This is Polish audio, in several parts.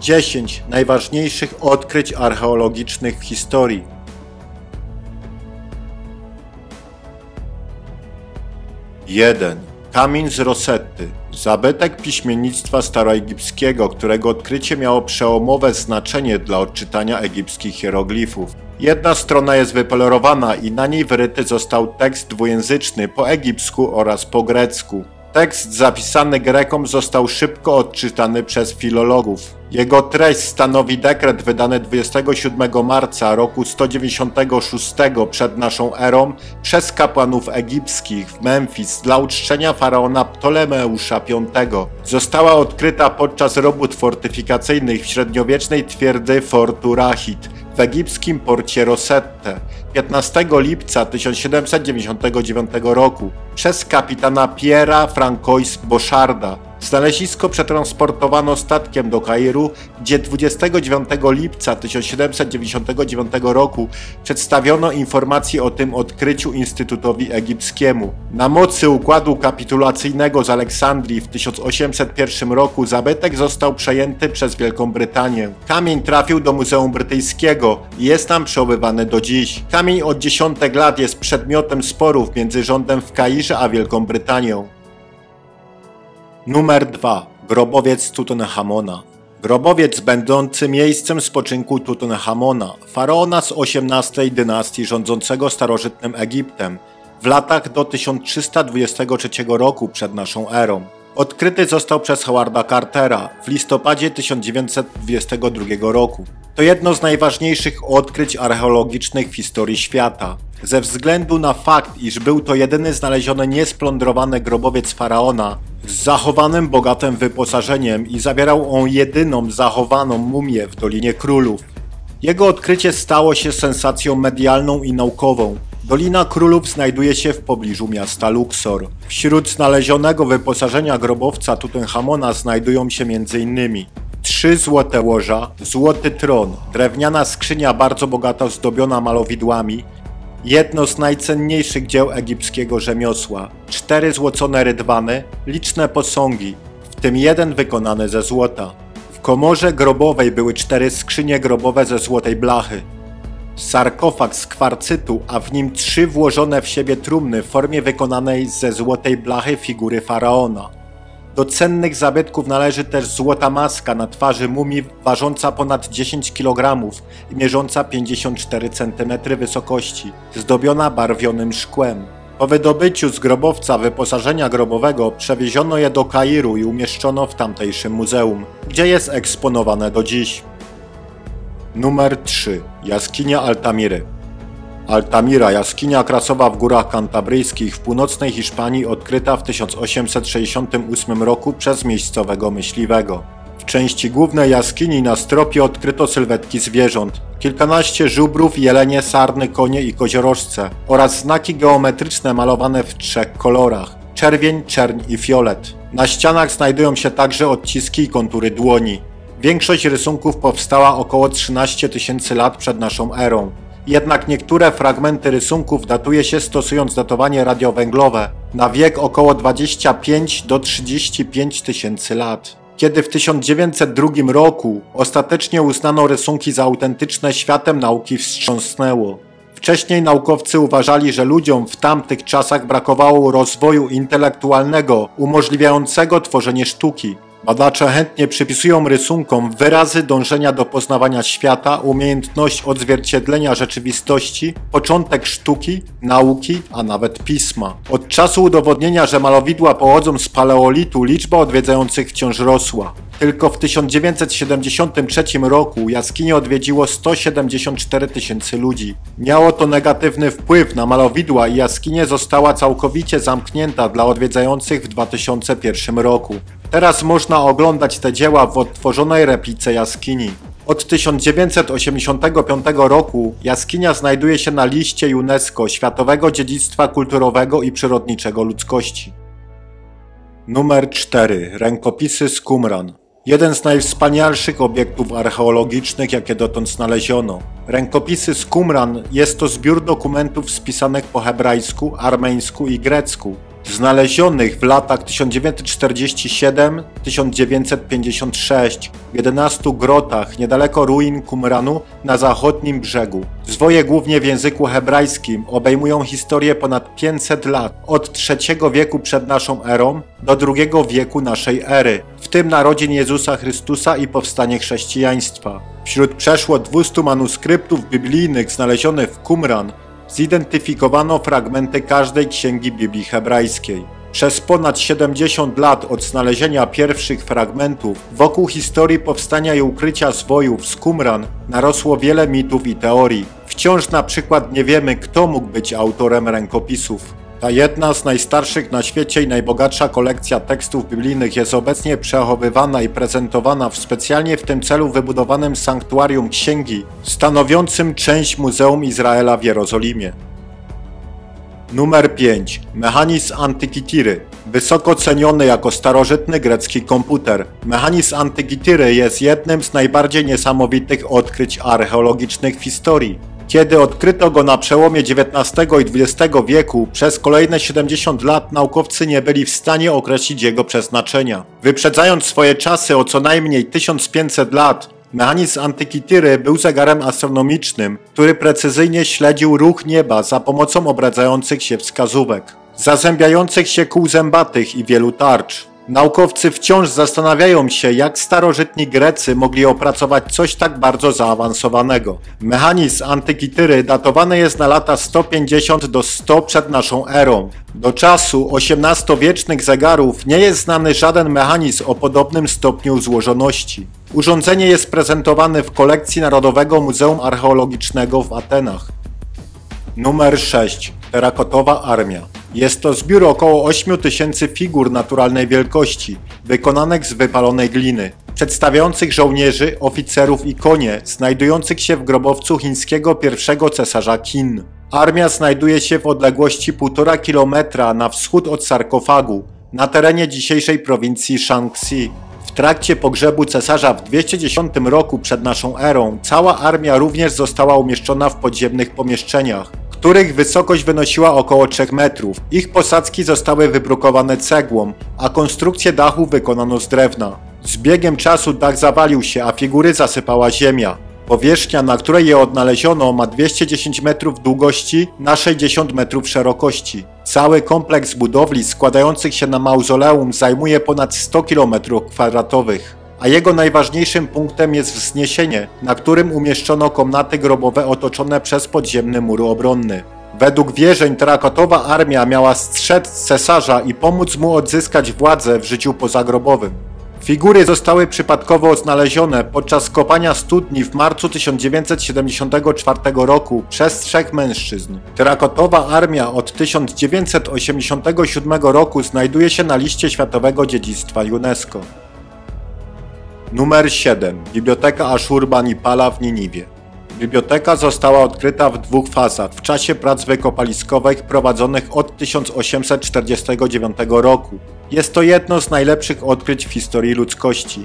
10 najważniejszych odkryć archeologicznych w historii. Kamień z Rosetty. Zabytek piśmiennictwa staroegipskiego, którego odkrycie miało przełomowe znaczenie dla odczytania egipskich hieroglifów. Jedna strona jest wypolerowana i na niej wyryty został tekst dwujęzyczny po egipsku oraz po grecku. Tekst zapisany Grekom został szybko odczytany przez filologów. Jego treść stanowi dekret wydany 27 marca roku 196 przed naszą erą przez kapłanów egipskich w Memfis dla uczczenia faraona Ptolemeusza V. Została odkryta podczas robót fortyfikacyjnych w średniowiecznej twierdzy Fortu Rahid w egipskim porcie Rosette 15 lipca 1799 roku przez kapitana Pierre'a Francois Boucharda. Znalezisko przetransportowano statkiem do Kairu, gdzie 29 lipca 1799 roku przedstawiono informacje o tym odkryciu Instytutowi Egipskiemu. Na mocy układu kapitulacyjnego z Aleksandrii w 1801 roku zabytek został przejęty przez Wielką Brytanię. Kamień trafił do Muzeum Brytyjskiego i jest tam przechowywany do dziś. Kamień od dziesiątek lat jest przedmiotem sporów między rządem w Kairze a Wielką Brytanią. Numer 2. Grobowiec Tutanchamona. Grobowiec będący miejscem spoczynku Tutanchamona, faraona z XVIII dynastii rządzącego starożytnym Egiptem w latach do 1323 roku przed naszą erą. Odkryty został przez Howarda Cartera w listopadzie 1922 roku. To jedno z najważniejszych odkryć archeologicznych w historii świata. Ze względu na fakt, iż był to jedyny znaleziony niesplądrowany grobowiec faraona z zachowanym bogatym wyposażeniem i zawierał on jedyną zachowaną mumię w Dolinie Królów. Jego odkrycie stało się sensacją medialną i naukową. Dolina Królów znajduje się w pobliżu miasta Luksor. Wśród znalezionego wyposażenia grobowca Tutanchamona znajdują się m.in. 3 złote łoża, złoty tron, drewniana skrzynia bardzo bogato zdobiona malowidłami, jedno z najcenniejszych dzieł egipskiego rzemiosła, 4 złocone rydwany, liczne posągi, w tym jeden wykonany ze złota. W komorze grobowej były 4 skrzynie grobowe ze złotej blachy, sarkofag z kwarcytu, a w nim 3 włożone w siebie trumny w formie wykonanej ze złotej blachy figury faraona. Do cennych zabytków należy też złota maska na twarzy mumii ważąca ponad 10 kg i mierząca 54 cm wysokości, zdobiona barwionym szkłem. Po wydobyciu z grobowca wyposażenia grobowego przewieziono je do Kairu i umieszczono w tamtejszym muzeum, gdzie jest eksponowane do dziś. Numer 3. Jaskinia Altamiry. Altamira, jaskinia krasowa w górach kantabryjskich w północnej Hiszpanii, odkryta w 1868 roku przez miejscowego myśliwego. W części głównej jaskini na stropie odkryto sylwetki zwierząt, kilkanaście żubrów, jelenie, sarny, konie i koziorożce oraz znaki geometryczne malowane w 3 kolorach: czerwień, czerń i fiolet. Na ścianach znajdują się także odciski i kontury dłoni. Większość rysunków powstała około 13 tysięcy lat przed naszą erą. Jednak niektóre fragmenty rysunków datuje się stosując datowanie radiowęglowe na wiek około 25 do 35 tysięcy lat. Kiedy w 1902 roku ostatecznie uznano rysunki za autentyczne, światem nauki wstrząsnęło. Wcześniej naukowcy uważali, że ludziom w tamtych czasach brakowało rozwoju intelektualnego umożliwiającego tworzenie sztuki. Badacze chętnie przypisują rysunkom wyrazy dążenia do poznawania świata, umiejętność odzwierciedlenia rzeczywistości, początek sztuki, nauki, a nawet pisma. Od czasu udowodnienia, że malowidła pochodzą z paleolitu, liczba odwiedzających wciąż rosła. Tylko w 1973 roku jaskinię odwiedziło 174 tysięcy ludzi. Miało to negatywny wpływ na malowidła i jaskinia została całkowicie zamknięta dla odwiedzających w 2001 roku. Teraz można oglądać te dzieła w odtworzonej replice jaskini. Od 1985 roku jaskinia znajduje się na liście UNESCO Światowego Dziedzictwa Kulturowego i Przyrodniczego Ludzkości. Numer 4. Rękopisy z Qumran. Jeden z najwspanialszych obiektów archeologicznych, jakie dotąd znaleziono. Rękopisy z Qumran jest to zbiór dokumentów spisanych po hebrajsku, armeńsku i grecku. znalezionych w latach 1947–1956 w 11 grotach niedaleko ruin Qumranu na zachodnim brzegu. Zwoje głównie w języku hebrajskim obejmują historię ponad 500 lat, od III wieku przed naszą erą do II wieku naszej ery, w tym narodzin Jezusa Chrystusa i powstanie chrześcijaństwa. Wśród przeszło 200 manuskryptów biblijnych znalezionych w Qumran zidentyfikowano fragmenty każdej księgi Biblii hebrajskiej. Przez ponad 70 lat od znalezienia pierwszych fragmentów wokół historii powstania i ukrycia zwojów z Qumran narosło wiele mitów i teorii. Wciąż na przykład nie wiemy, kto mógł być autorem rękopisów. Ta jedna z najstarszych na świecie i najbogatsza kolekcja tekstów biblijnych jest obecnie przechowywana i prezentowana w specjalnie w tym celu wybudowanym sanktuarium księgi, stanowiącym część Muzeum Izraela w Jerozolimie. Numer 5. Mechanizm Antykithiry. Wysoko ceniony jako starożytny grecki komputer, Mechanizm Antykithiry jest jednym z najbardziej niesamowitych odkryć archeologicznych w historii. Kiedy odkryto go na przełomie XIX i XX wieku, przez kolejne 70 lat naukowcy nie byli w stanie określić jego przeznaczenia. Wyprzedzając swoje czasy o co najmniej 1500 lat, Mechanizm Antykithiry był zegarem astronomicznym, który precyzyjnie śledził ruch nieba za pomocą obracających się wskazówek, zazębiających się kół zębatych i wielu tarcz. Naukowcy wciąż zastanawiają się, jak starożytni Grecy mogli opracować coś tak bardzo zaawansowanego. Mechanizm Antykithiry datowany jest na lata 150 do 100 przed naszą erą. Do czasu XVIII-wiecznych zegarów nie jest znany żaden mechanizm o podobnym stopniu złożoności. Urządzenie jest prezentowane w kolekcji Narodowego Muzeum Archeologicznego w Atenach. Numer 6. Terakotowa Armia. Jest to zbiór około 8000 figur naturalnej wielkości, wykonanych z wypalonej gliny, przedstawiających żołnierzy, oficerów i konie, znajdujących się w grobowcu chińskiego pierwszego cesarza Qin. Armia znajduje się w odległości 1,5 kilometra na wschód od sarkofagu, na terenie dzisiejszej prowincji Shanxi. W trakcie pogrzebu cesarza w 210 roku przed naszą erą cała armia również została umieszczona w podziemnych pomieszczeniach, których wysokość wynosiła około 3 metrów. Ich posadzki zostały wybrukowane cegłą, a konstrukcję dachu wykonano z drewna. Z biegiem czasu dach zawalił się, a figury zasypała ziemia. Powierzchnia, na której je odnaleziono, ma 210 metrów długości na 60 metrów szerokości. Cały kompleks budowli składających się na mauzoleum zajmuje ponad 100 km², a jego najważniejszym punktem jest wzniesienie, na którym umieszczono komnaty grobowe otoczone przez podziemny mur obronny. Według wierzeń Terakotowa Armia miała strzec cesarza i pomóc mu odzyskać władzę w życiu pozagrobowym. Figury zostały przypadkowo znalezione podczas kopania studni w marcu 1974 roku przez 3 mężczyzn. Terakotowa Armia od 1987 roku znajduje się na liście Światowego Dziedzictwa UNESCO. Numer 7. Biblioteka Aszurbanipala w Niniwie. Biblioteka została odkryta w 2 fazach w czasie prac wykopaliskowych prowadzonych od 1849 roku. Jest to jedno z najlepszych odkryć w historii ludzkości.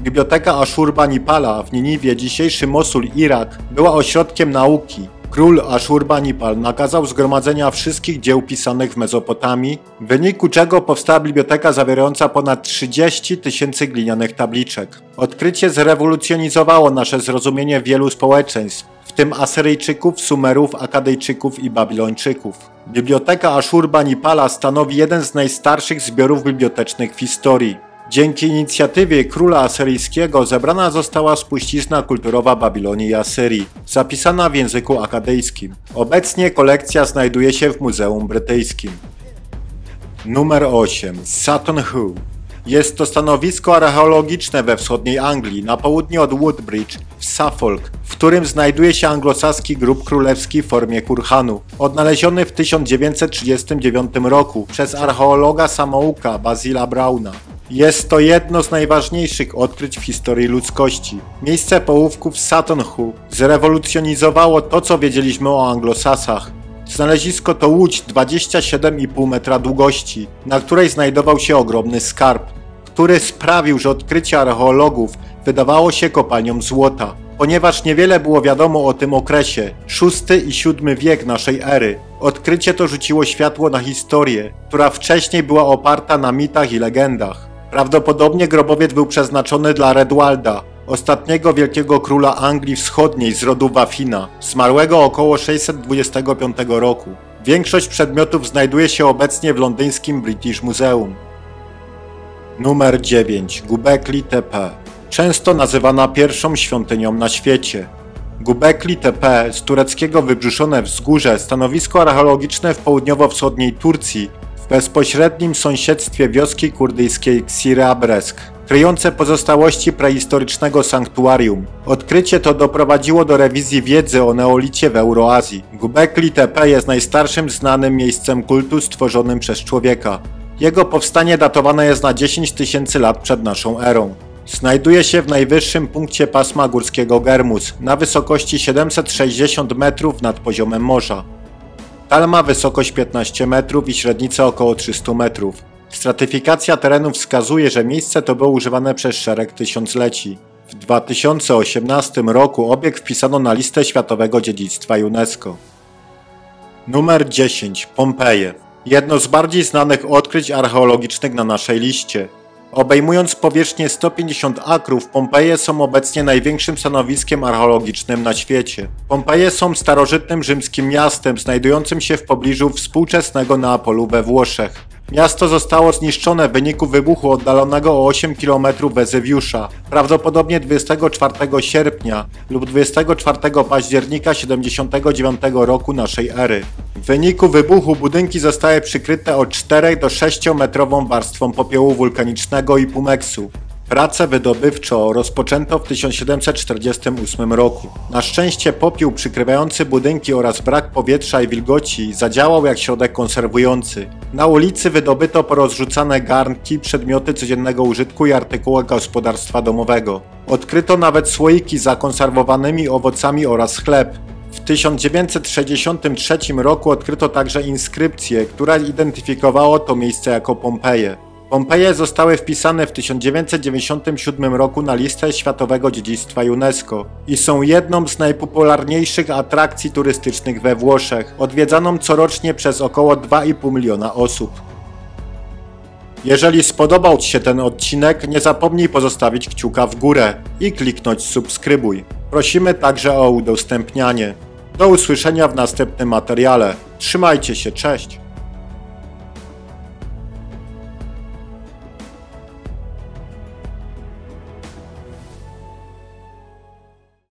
Biblioteka Aszurbanipala w Niniwie, dzisiejszy Mosul, Irak, była ośrodkiem nauki. Król Aszurbanipal nakazał zgromadzenia wszystkich dzieł pisanych w Mezopotamii, w wyniku czego powstała biblioteka zawierająca ponad 30 000 glinianych tabliczek. Odkrycie zrewolucjonizowało nasze zrozumienie wielu społeczeństw, w tym Asyryjczyków, Sumerów, Akadejczyków i Babilończyków. Biblioteka Aszurbanipala stanowi jeden z najstarszych zbiorów bibliotecznych w historii. Dzięki inicjatywie króla asyryjskiego zebrana została spuścizna kulturowa Babilonii i Asyrii, zapisana w języku akadejskim. Obecnie kolekcja znajduje się w Muzeum Brytyjskim. Numer 8. Sutton Hoo. Jest to stanowisko archeologiczne we wschodniej Anglii, na południe od Woodbridge, w Suffolk, w którym znajduje się anglosaski grób królewski w formie kurhanu, odnaleziony w 1939 roku przez archeologa samouka Basila Brauna. Jest to jedno z najważniejszych odkryć w historii ludzkości. Miejsce połówków Sutton Hoo zrewolucjonizowało to, co wiedzieliśmy o anglosasach. Znalezisko to łódź 27,5 metra długości, na której znajdował się ogromny skarb, który sprawił, że odkrycie archeologów wydawało się kopalnią złota. Ponieważ niewiele było wiadomo o tym okresie, VI i VII wiek naszej ery, odkrycie to rzuciło światło na historię, która wcześniej była oparta na mitach i legendach. Prawdopodobnie grobowiec był przeznaczony dla Redwalda, ostatniego wielkiego króla Anglii Wschodniej z rodu Wafina, zmarłego około 625 roku. Większość przedmiotów znajduje się obecnie w londyńskim British Museum. Numer 9. Göbekli Tepe. Często nazywana pierwszą świątynią na świecie. Göbekli Tepe, z tureckiego wybrzuszone wzgórze, stanowisko archeologiczne w południowo-wschodniej Turcji, w bezpośrednim sąsiedztwie wioski kurdyjskiej Ksirabresk, kryjące pozostałości prehistorycznego sanktuarium. Odkrycie to doprowadziło do rewizji wiedzy o neolicie w Euroazji. Göbekli Tepe jest najstarszym znanym miejscem kultu stworzonym przez człowieka. Jego powstanie datowane jest na 10 tysięcy lat przed naszą erą. Znajduje się w najwyższym punkcie pasma górskiego Germus, na wysokości 760 metrów nad poziomem morza. Tal ma wysokość 15 metrów i średnicę około 300 metrów. Stratyfikacja terenu wskazuje, że miejsce to było używane przez szereg tysiącleci. W 2018 roku obiekt wpisano na listę Światowego Dziedzictwa UNESCO. Numer 10. Pompeje. Jedno z bardziej znanych odkryć archeologicznych na naszej liście. Obejmując powierzchnię 150 akrów, Pompeje są obecnie największym stanowiskiem archeologicznym na świecie. Pompeje są starożytnym rzymskim miastem znajdującym się w pobliżu współczesnego Neapolu we Włoszech. Miasto zostało zniszczone w wyniku wybuchu oddalonego o 8 km Wezywiusza, prawdopodobnie 24 sierpnia lub 24 października 79 roku naszej ery. W wyniku wybuchu budynki zostały przykryte od 4 do 6 metrową warstwą popiołu wulkanicznego i pumeksu. Pracę wydobywczą rozpoczęto w 1748 roku. Na szczęście popiół przykrywający budynki oraz brak powietrza i wilgoci zadziałał jak środek konserwujący. Na ulicy wydobyto porozrzucane garnki, przedmioty codziennego użytku i artykuły gospodarstwa domowego. Odkryto nawet słoiki z zakonserwowanymi owocami oraz chleb. W 1963 roku odkryto także inskrypcję, która identyfikowała to miejsce jako Pompeje. Pompeje zostały wpisane w 1997 roku na listę Światowego Dziedzictwa UNESCO i są jedną z najpopularniejszych atrakcji turystycznych we Włoszech, odwiedzaną corocznie przez około 2,5 miliona osób. Jeżeli spodobał Ci się ten odcinek, nie zapomnij pozostawić kciuka w górę i kliknąć subskrybuj. Prosimy także o udostępnianie. Do usłyszenia w następnym materiale. Trzymajcie się, cześć!